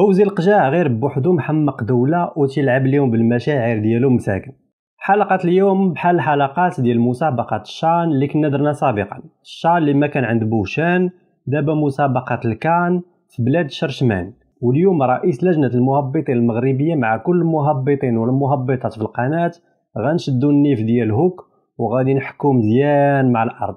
فوزي لقجع غير بوحدو محمق دولة وتلعب اليوم بالمشاعر ديالو مساكن. حلقة اليوم بحال الحلقات ديال مسابقة الشان اللي كنا درنا سابقا، الشان اللي ما كان عند بوشان، دابا مسابقة الكان في بلاد شرشمان. واليوم رئيس لجنة المهبطين المغربية مع كل المهبطين والمهبطات في القناة غنشدو النيف ديال هوك وغادي نحكو مزيان مع الأرض.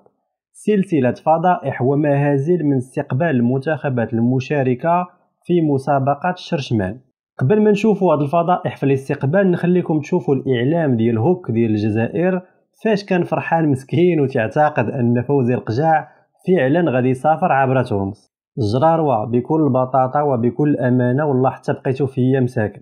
سلسلة فضائح وما هازل من استقبال المنتخبات المشاركة في مسابقة شرشمان. قبل ما نشوفوا هاد الفضائح في الاستقبال نخليكم تشوفوا الإعلام ديال هوك ديال الجزائر فاش كان فرحان مسكين وتعتقد أن فوزي لقجع فعلا غادي يسافر عبر تونس. الجراروة بكل بطاطا وبكل أمانة، والله حتى بقيتو فيا مساكن،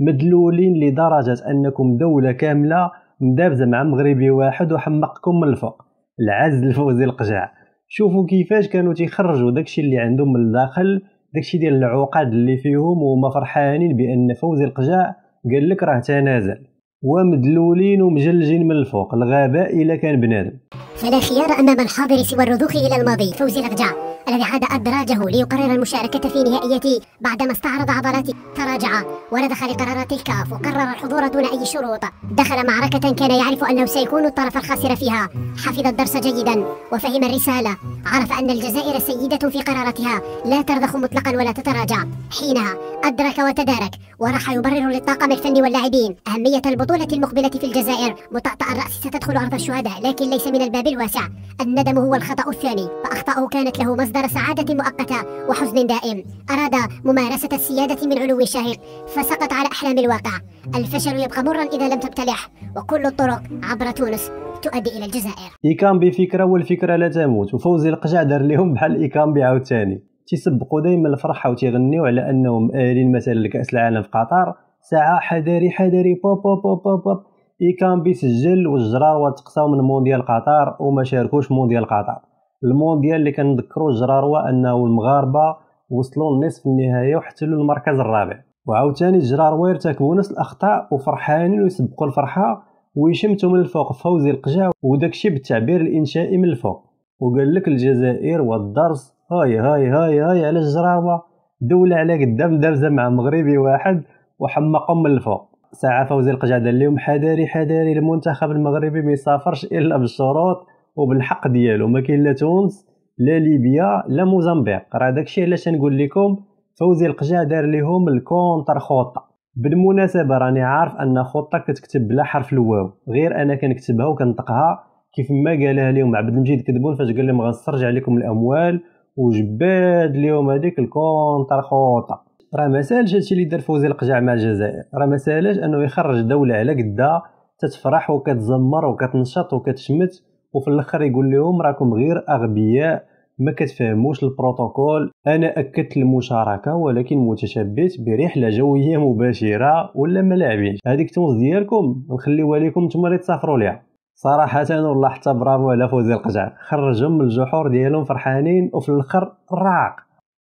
مدلولين لدرجة أنكم دولة كاملة مدابزة مع مغربي واحد وحمقكم من الفوق. العز لفوزي لقجع، شوفوا كيفاش كانوا تيخرجوا داكشي اللي عندهم من الداخل، داكشي ديال العقد اللي فيهم، وهما فرحانين بأن فوزي لقجع قال لك راه تنازل، ومدلولين ومجلجين من الفوق. الغباء إلا كان بنادم. فلا خيار أمام الحاضر سوى الرضوخ إلى الماضي. فوزي لقجع الذي عاد أدراجه ليقرر المشاركة في نهائية بعدما استعرض عضلات تراجع وندخ لقرارات الكاف وقرر الحضور دون أي شروط. دخل معركة كان يعرف أنه سيكون الطرف الخاسر فيها، حفظ الدرس جيدا وفهم الرسالة، عرف أن الجزائر سيدة في قراراتها، لا ترضخ مطلقا ولا تتراجع. حينها أدرك وتدارك وراح يبرر للطاقم الفني واللاعبين أهمية البطولة المقبلة في الجزائر. مطأطأ الرأس ستدخل أرض الشهداء، لكن ليس من الباب الواسع. الندم هو الخطأ الثاني، فأخطأه كانت له مصدر سعادة مؤقتة وحزن دائم. أراد ممارسة السيادة من علو شاهق فسقط على أحلام الواقع. الفشل يبقى مرا إذا لم تبتلح، وكل الطرق عبر تونس تؤدي إلى الجزائر. إيكام بفكرة والفكرة لا تموت، وفوزي لقجع دار لهم بحال إيكام عاوتاني، تيسبقوا دايما الفرحة وتيغنيو على أنهم آلين مثلا لكأس العالم في قطر، ساعة حذاري حذاري بوب بوب بوب بوب بوب. إيكام سجل والجراروة تقصاو من مونديال قطر وما شاركوش مونديال قطر، المونديال اللي كنذكروا الجراروة أنه المغاربة وصلوا لنصف النهاية وحتلوا المركز الرابع. وعاوتاني الجراروة يرتكبوا نفس الأخطاء وفرحانين ويسبقوا الفرحة ويشمتوا من الفوق فوزي لقجع، وداكشي بالتعبير الإنشائي من الفوق. وقال لك الجزائر والدرس هاي هاي هاي هاي على الجراروة، دولة على قدام دابزة مع مغربي واحد وحمقهم من الفوق. ساعة فوزي لقجع دار لهم حذاري حذاري، المنتخب المغربي ما يسافرش إلا بالشروط وبالحق ديالو، ما كاين لا تونس لا ليبيا لا موزمبيق. راه داكشي علاش نقول لكم فوزي لقجع دار لهم الكونتر خطه. بالمناسبه راني عارف ان خطه كتكتب بلا حرف الواو، غير انا كنكتبها وكنطقها كيف ما قالها لهم عبد المجيد تبون فاش قال لهم غنسترجع لكم الاموال، وجباد اليوم هذيك الكونتر خطه. راه ما سالش هادشي اللي دار فوزي لقجع مع الجزائر، راه ما سالش انه يخرج دوله على قدها تتفرح وكتزمر وكتنشط وكتشمت، وفي الاخر يقول لهم راكم غير اغبياء ما كتفهموش البروتوكول. انا اكدت المشاركه ولكن متشبث برحله جويه مباشره ولا ما لاعبينش، هذيك تونس ديالكم نخليوها لكم نتوما اللي تسافروا ليها. صراحه والله حتى برافو على فوزي لقجع، خرجهم من الجحور ديالهم فرحانين وفي الاخر راق.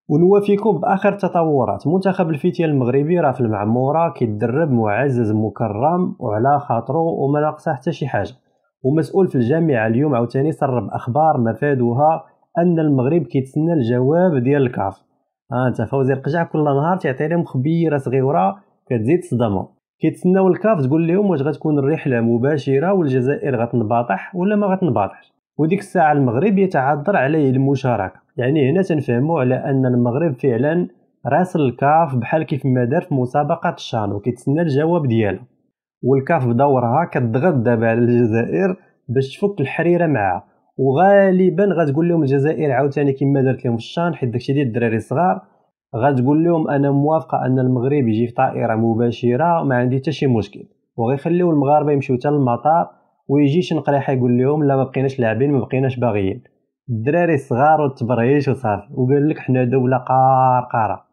ونوافيكم باخر تطورات منتخب الفتية المغربي راه في المعموره كيتدرب معزز مكرم وعلى خاطره وما ناقصه حتى شي حاجه. ومسؤول في الجامعه اليوم عاوتاني سرب اخبار مفادها ان المغرب كيتسنى الجواب ديال الكاف. انت فوزي لقجع كل نهار تعطيهم خبيره صغيره كتزيد تصدمهم، كيتسناو الكاف تقول لهم واش غتكون الرحله مباشره والجزائر غتنباطح ولا ما غتنباطحش، وديك الساعه المغرب يتعذر عليه المشاركه. يعني هنا تنفهموا على ان المغرب فعلا راسل الكاف بحال كيف ما دار في مسابقه الشان وكيتسنى الجواب ديالها. والكاف بدورها كتضغط دابا على الجزائر باش تفك الحريره معها، وغالبا غتقول لهم الجزائر عاوتاني كما درت لهم في الشان، حيت داكشي ديال الدراري الصغار، غتقول لهم انا موافقه ان المغرب يجي في طائره مباشره ما عندي حتى شي مشكل، وغيخليو المغاربه يمشيو حتى للمطار ويجيش نقريحه يقول لهم لا ما بقيناش لاعبين ما بقيناش باغيين، الدراري الصغار والتبريش وصافي، وقال لك حنا دوله قارقاره.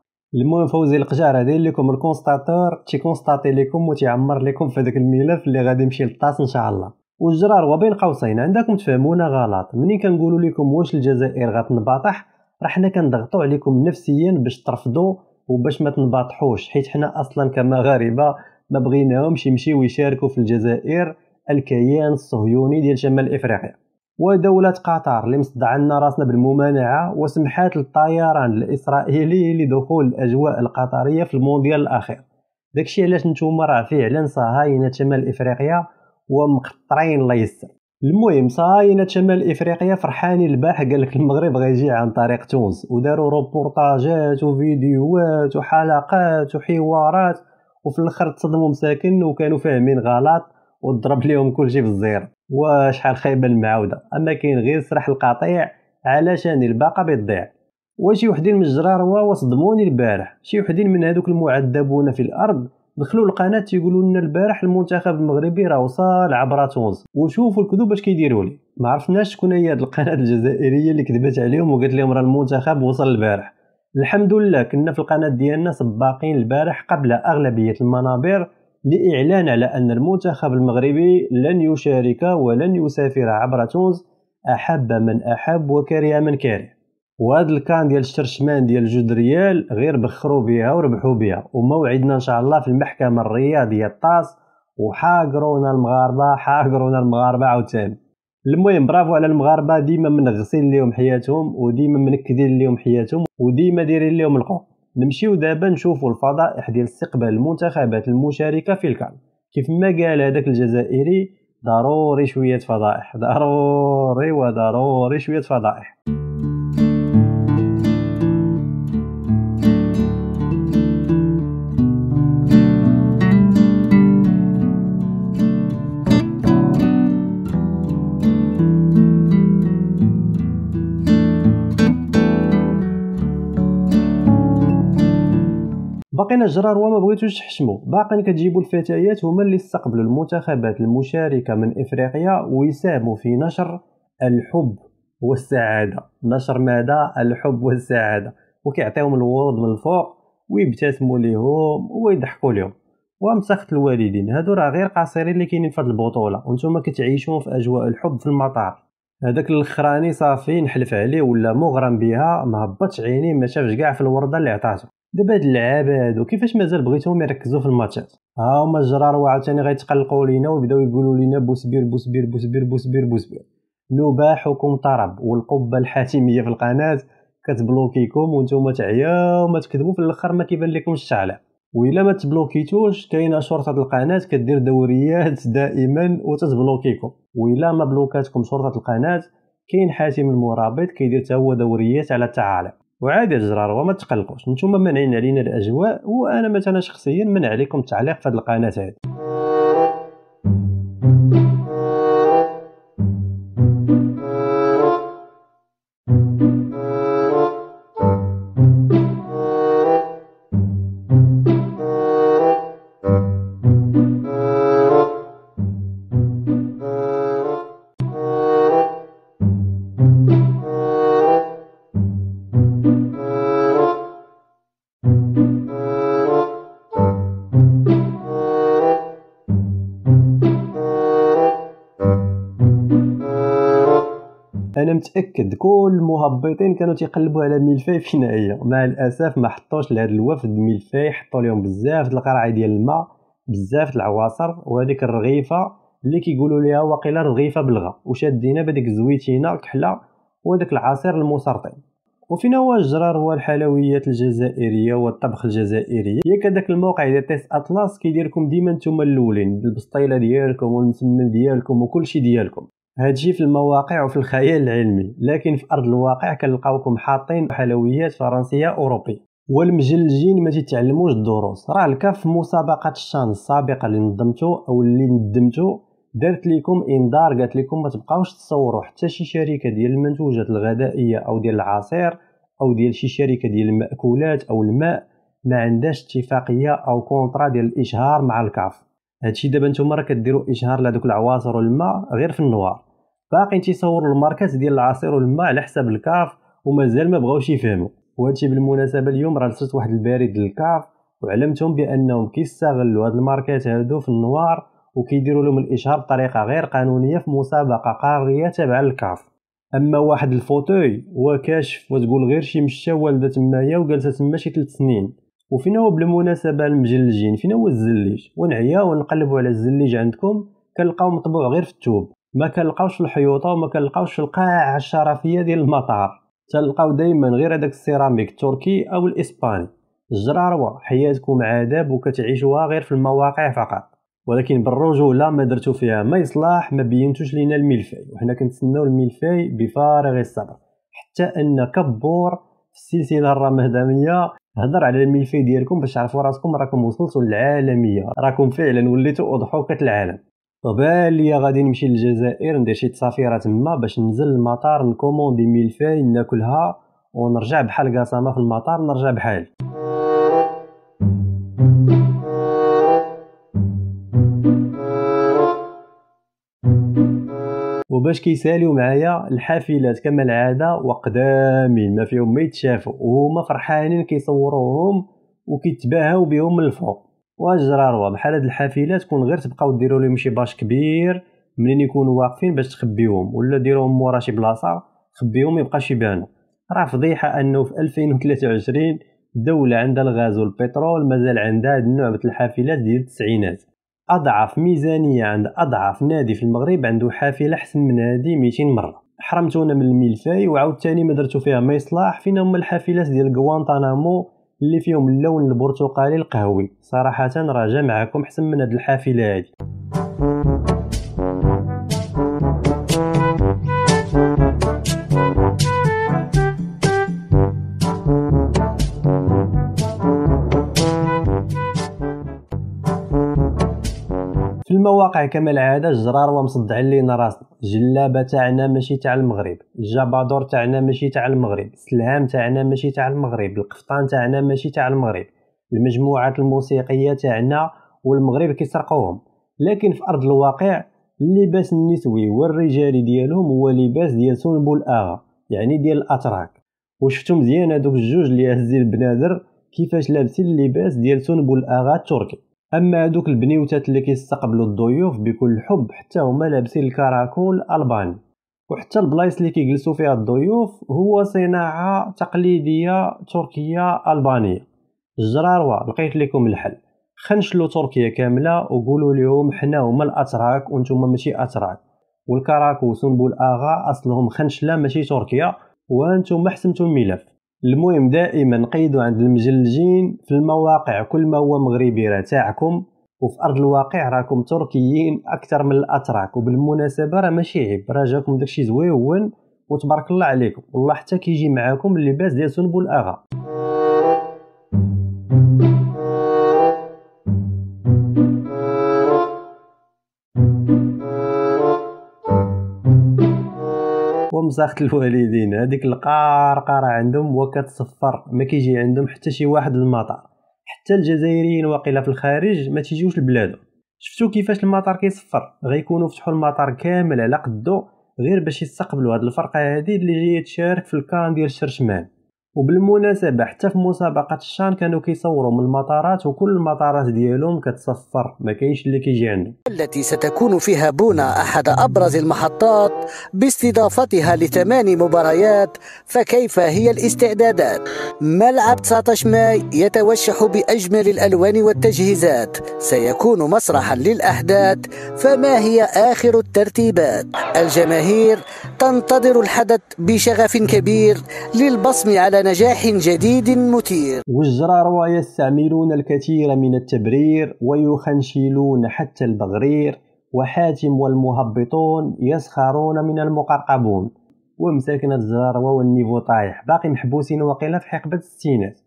المهم فوزي لقجع راه داير لكم الكونستاتور، تيكونستاتي لكم وتيعمر لكم في هذاك الملف اللي غادي يمشي للطاس ان شاء الله. والجرار وبين قوسين عندكم تفهمونا غلط، ملي كنقولوا لكم واش الجزائر غتنباطح راه حنا كنضغطوا عليكم نفسيا باش ترفضوا وباش ما تنباطحوش، حيت حنا اصلا كمغاربه ما بغيناهمش يمشيو يشاركوا في الجزائر الكيان الصهيوني ديال شمال افريقيا. ودولة قطر اللي مصدعنا راسنا بالممانعة وسمحات للطيران الإسرائيلي لدخول الأجواء القطرية في المونديال الأخير. داكشي علاش نتوما راه فعلا صهاينة شمال إفريقيا ومقطرين الله يستر. المهم صهاينة شمال إفريقيا فرحانين الباح قالك المغرب غيجي عن طريق تونس، وداروا روبورتاجات وفيديوهات وحلقات وحوارات، وفي الآخر تصدموا مساكن وكانوا فاهمين غلط وضرب لهم كلشي في الزير. وشحال خايبه المعاوده، اما كاين غير سرح القطيع علشان الباقه بيضيع. وشي وحدين من الجراروا وصدموني البارح، شي وحدين من هذوك المعذبون في الارض دخلوا القناه تيقولوا لنا البارح المنتخب المغربي راه وصل عبر تونس، وشوفوا الكذوب اش كيديروا لي. ما عرفناش شكون هي هذه القناه الجزائريه اللي كذبت عليهم وقالت لهم راه المنتخب وصل البارح. الحمد لله كنا في القناه ديالنا سباقين البارح قبل اغلبيه المنابر لإعلان على أن المنتخب المغربي لن يشارك ولن يسافر عبر تونس، أحب من أحب وكره من كره. وهذا الكان ديال الشرشمان ديال 2 ريال غير بخروا بها وربحوا بها، وموعدنا إن شاء الله في المحكمة الرياضية الطاس، وحاقرونا المغاربة حاقرونا المغاربة عاوتاني. المهم برافو على المغاربة، ديما منغسل لهم حياتهم وديما منكدين لهم حياتهم وديما دايرين لهم القوة. نمشيو دابا نشوفوا الفضائح ديال استقبال المنتخبات المشاركه في الكان. كيف ما قال هذاك الجزائري ضروري شويه فضائح، ضروري وضروري شويه فضائح. باقينا الجراروا ما بغيتوش تحشموا، باقينا كتجيبوا الفتيات هما اللي استقبلوا المنتخبات المشاركه من افريقيا ويساهموا في نشر الحب والسعاده. نشر ماذا؟ الحب والسعاده، وكيعطيهم الورود من الفوق ويبتسموا ليهم ويضحكوا لهم. ومسخت الوالدين هادو راه غير قاصرين اللي كاينين في هاد البطوله، وانتم كتعيشون في اجواء الحب في المطار. هذاك الاخراني صافي نحلف عليه ولا مغرم بها، ما هبطش عينيه ما شافش كاع في الورده اللي عطاتو. دابا هاد اللعابه هادو كيفاش مازال بغيتهم يركزوا في الماتشات؟ ها هما الجراروا عاوتاني غيتقلقوا لينا ويبداو يقولوا لينا بوسبير بوسبير بوسبير بوسبير بوسبير، نباحكم طرب والقبه الحاتميه في القناه كتبلوكيكم وانتم تعياو وما تكذبوا في الاخر ما كيبان لكمش الشعله. وإلا ما تبلوكيتوش كاينه شرطه القناه كدير دوريات دائما وتتبلوكيكم، وإلا ما بلوكاتكم شرطه القناه كاين حاتم المرابط كيدير تا هو دوريات على التعالى. وعادي الجراروا ما تقلقوش، نتوما مانعين علينا الاجواء، وانا مثلا شخصيا منع عليكم التعليق في هذه القناه هذه. انا متاكد كل المهبطين كانوا تيقلبوا على ملفاي فينا هي، مع الاسف ما حطوش لهذا الوفد ملفاي، حطوا لهم بزاف القرعه ديال الماء بزاف العواصر وهذيك الرغيفه اللي كيقولوا ليها واقيلا رغيفه بلغه، وشادينا بديك الزويتينه كحله وهذاك العصير المسرطن. وفينا هو الجرار هو الحلويات الجزائريه والطبخ الجزائري، ياك هذاك الموقع ديال تيس اطلس كيديركم ديما نتوما الاولين بالبسطيله ديالكم والمسمن ديالكم وكلشي ديالكم. هادشي في المواقع وفي الخيال العلمي، لكن في ارض الواقع كنلقاوكم حاطين حلويات فرنسيه اوروبيه. والمجلجين ما تيتعلموش الدروس، راه الكاف مسابقه الشان السابقه اللي نظمتو او اللي ندمتو دارت لكم انذار، قالت لكم ما تبقاوش تصوروا حتى شي شركه ديال المنتوجات الغذائيه او ديال العصير او ديال شي شركه ديال الماكولات او الماء ما عندهاش اتفاقيه او كونطرا ديال الاشهار مع الكاف. هادشي دابا نتوما راه كديروا اشهار لهذوك العواصر والماء غير في النوار، باقي تيصوروا الماركات ديال العصير والماء على حساب الكاف ومازال ما بغاوش يفهموا. وهادشي بالمناسبه اليوم راه لصيت واحد البريد للكاف وعلمتهم بانهم كيستغلوا هاد الماركات هادو في النوار وكيديروا لهم الاشهار بطريقه غير قانونيه في مسابقه قاريه تابعه للكاف. اما واحد الفوتوي وكاشف وتقول غير شي مشى والده تمايا وجالسه تما شي 3 سنين. وفينا هو بالمناسبه المجلجين، فينا هو الزليج؟ ونعيا ونقلبوا على الزليج عندكم كنلقاو مطبوع غير في التوب، ما كنلقاوش الحيوطه وما كنلقاوش القاعه الشرفيه ديال المطار، تلقاو دائما غير هذاك السيراميك التركي او الاسباني. الجراروه حياتكم عذاب وكتعيشوها غير في المواقع فقط، ولكن بالرجوله ما درتو فيها ما يصلاح، ما بينتوش لينا الملفاي وحنا كنتسناو الملفاي بفارغ الصبر. حتى ان كبور في السلسله الرمضانيه هضر على الملفاي ديالكم باش تعرفوا راسكم راكم وصلتوا للعالميه، راكم فعلا وليتوا اضحوكه العالم. وبالي غادي نمشي للجزائر ندير شي تسافيره تما باش ننزل المطار نكوموندي ملفاي ناكلها ونرجع بحال قاسمه في المطار نرجع بحالي. وباش كيساليو معايا الحافلات كما العاده وقدامين ما فيهم ما يتشافوا وهما فرحانين كيصوروهم وكيتباهاو بهم من الفوق. واجراروا بحال هاد الحافلات كون غير تبقاو ديروا لهم شي باش كبير منين يكونوا واقفين باش تخبيهم، ولا ديروهم مورا شي بلاصه خبيهم ميبقاش يبانوا. راه فضيحه انه في 2023 دوله عندها الغاز والبترول مازال عندها هاد النوع من الحافلات ديال التسعينات. اضعف ميزانيه عند اضعف نادي في المغرب عنده حافله احسن من هادي 200 مره. حرمتونا من الملفاي وعاوتاني ما درتو فيها ما يصلاح. فينا هما الحافلات ديال غوانتانامو اللي فيهم اللون البرتقالي القهوي؟ صراحه راه جا معاكم احسن من هاد الحافله هادي. في المواقع كما العاده الجراروه مصدعين لينا راسنا، الجلابه تاعنا ماشي تاع المغرب، الجبادور تاعنا ماشي تاع المغرب، السلهام تاعنا ماشي تاع المغرب، القفطان تاعنا ماشي تاع المغرب، المجموعات الموسيقيه تاعنا والمغرب كيسرقوهم. لكن في ارض الواقع اللباس النسوي والرجالي ديالهم هو لباس ديال سنبل اغا، يعني ديال الاتراك. وشفتو مزيان هذوك الجوج اللي هزين البنادر كيفاش لابسين اللباس ديال سنبل اغا التركي. اما هذوك البنيوتات اللي كيستقبلوا الضيوف بكل حب حتى هما لابسين الكراكول الالباني، وحتى البلايص اللي كيجلسوا فيها الضيوف هو صناعه تقليديه تركيه البانيه. الجراروه لقيت لكم الحل، خنشلوا تركيا كامله وقولوا لهم حنا هما الاتراك وانتم ماشي اتراك، والكراكو سنبل اغا اصلهم خنشله ماشي تركيا، وانتم حسمتوا الملف. المهم دائما نقيدوا عند المجلجين في المواقع كل ما هو مغربي راه تاعكم، وفي ارض الواقع راكم تركيين اكثر من الاتراك. وبالمناسبه راه ماشي عيب، راه جاكم داكشي زويون وتبارك الله عليكم، والله حتى كيجي معاكم اللباس ديال سنبل اغا. مساخة الوالدين هذيك القرقره عندهم وكتصفر، ما كيجي عندهم حتى شي واحد المطار، حتى الجزائريين واقيلا في الخارج ما تيجيوش لبلادهم. شفتوا كيفاش المطار كيصفر؟ غيكونوا فتحوا المطار كامل على قدو غير باش يستقبلوا هاد الفرقه هذه اللي جايه تشارك في الكان ديال الشرشمان. وبالمناسبه حتى في مسابقه الشان كانوا كيصوروا من المطارات وكل المطارات ديالهم كتصفر، ما كاينش اللي كيجي عندهم. التي ستكون فيها بونا احد ابرز المحطات باستضافتها ل8 مباريات، فكيف هي الاستعدادات؟ ملعب 19 ماي يتوشح باجمل الالوان والتجهيزات، سيكون مسرحا للاحداث، فما هي اخر الترتيبات؟ الجماهير تنتظر الحدث بشغف كبير للبصم على نجاح جديد مثير. والجراروة يستعملون الكثير من التبرير ويخنشلون حتى البغرير، وحاتم والمهبطون يسخرون من المقرقبون. ومساكن الجراروة والنيفو طايح، باقي محبوسين وقيلا في حقبة الستينات.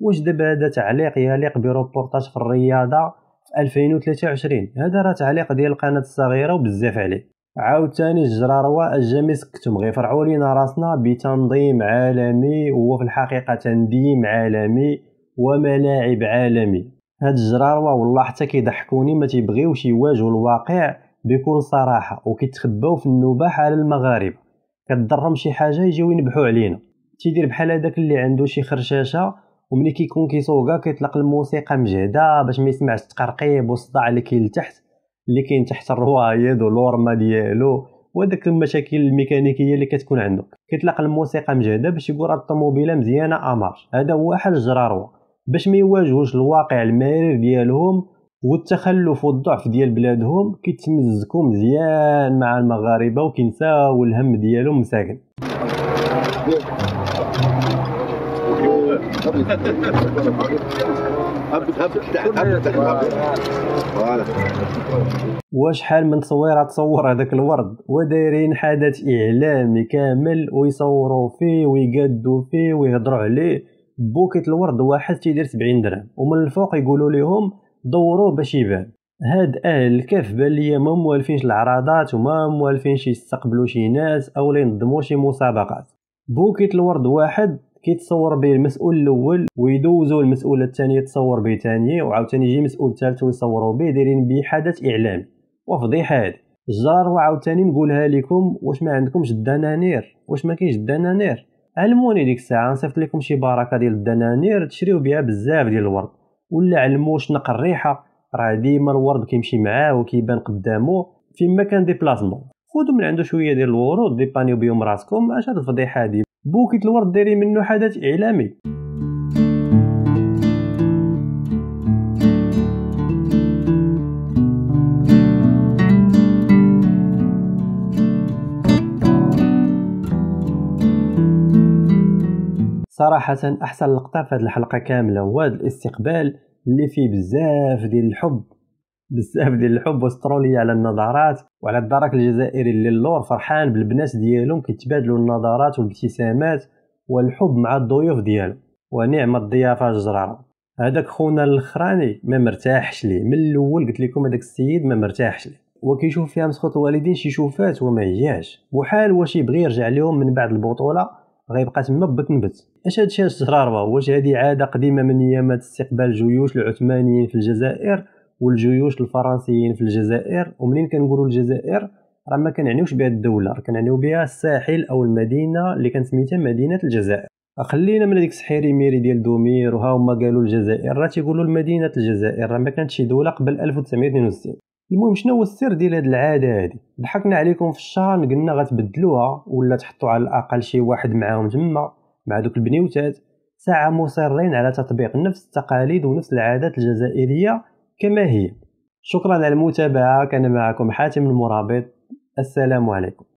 واش دابا هذا تعليق يليق بروبورتاج في الرياضة في 2023؟ هذا راه تعليق ديال القناة الصغيرة وبزاف عليه. عاوتاني الجراروه الجامي سكتم، غير فرعوا لينا راسنا بتنظيم عالمي، هو في الحقيقه تنديم عالمي وملاعب عالمي. هاد الجراروه والله حتى كيضحكوني، ما تيبغيوش يواجهوا الواقع بكل صراحه وكيتخباو في النباح على المغاربه. كضرهم شي حاجه يجيو ينبحوا علينا. تيدير بحال هذاك اللي عنده شي خرشاشه وملي كيكون كيسوقا كيطلق الموسيقى مجهده باش ما يسمعش التقرقيب والصداع اللي كاين لتحت، اللي كاين تحت الروايد والورما ديالو وداك المشاكل الميكانيكيه اللي كتكون عندك. كيطلق الموسيقى مجهده باش يقول الطوموبيله مزيانه امارش. هذا هو حل الجراروه باش ما يواجهوش الواقع المرير ديالهم والتخلف والضعف ديال بلادهم كيتمزكوا مزيان مع المغاربه وكينساو الهم ديالهم مساكن. وشحال من تصويره تصور هذاك الورد ودايرين حدث اعلامي كامل ويصوروا فيه ويقادوا فيه ويهضروا عليه. بوكيت الورد واحد تيدير 70 درهم ومن الفوق يقولوا لهم دوروه باش يبان. هاد اهل الكاف بان ليا ما موالفينش العراضات وما موالفينش يستقبلوا شي ناس او لا ينظموا شي مسابقات. بوكيت الورد واحد كيتصور به المسؤول الاول ويدوزو المسؤول الثاني يتصور به ثاني وعاوتاني يجي مسؤول ثالث ويصوروا به، دايرين به حدث اعلامي وفضيحه. هادي الجار وعاوتاني نقولها لكم، واش ما عندكمش الدنانير؟ واش ما كاينش الدنانير؟ علموني ديك الساعه نصيفط لكم شي بركه ديال الدنانير تشريو بها بزاف ديال الورد، ولا علمو شنق الريحه، راه ديما الورد كيمشي معاه وكيبان قدامه فين ما كان ديبلاسمون. خذوا من عنده شويه ديال الورود ديبانيو بهم راسكم. اش هاد الفضيحه هادي؟ بوكيت الورد دايرين منه حدث اعلامي. صراحه احسن لقطه في هذه الحلقه كامله هو هذا الاستقبال اللي فيه بزاف ديال الحب، بزاف ديال الحب واستروليه على النظرات وعلى الدرك الجزائري اللي اللور فرحان بالبنات ديالهم كيتبادلوا النظرات والابتسامات والحب مع الضيوف ديالهم. ونعم الضيافه الجراره. هذاك خونا الاخراني ما مرتاحش ليه من الاول، قلت لكم هذاك السيد ما مرتاحش ليه وكيشوف فيها مسخوط الوالدين شي شوفات وما هياش بحال واش يبغي يرجع لهم من بعد البطوله غيبقى تما بتنبت. اش هادشي الجراره؟ واش هذه عاده قديمه من ايامات استقبال الجيوش العثمانيين في الجزائر والجيوش الفرنسيين في الجزائر؟ ومنين كنقولوا الجزائر راه ما كنعنيوش بها الدوله، راه كنعنيو بها الساحل او المدينه اللي كانت سميتها مدينه الجزائر. خلينا من هذيك السحيري ميري ديال دومير وها هما قالوا الجزائر، راه تيقولوا مدينه الجزائر، راه ما كانتش شي دوله قبل 1962. المهم شنو هو السر ديال هاد العاده هادي؟ ضحكنا عليكم في الشان، قلنا غتبدلوها ولا تحطوا على الاقل شي واحد معاهم تما مع دوك البنيوتات. ساعه مصرين على تطبيق نفس التقاليد ونفس العادات الجزائريه كما هي. شكرا على المتابعة، كان معكم حاتم المرابط، السلام عليكم.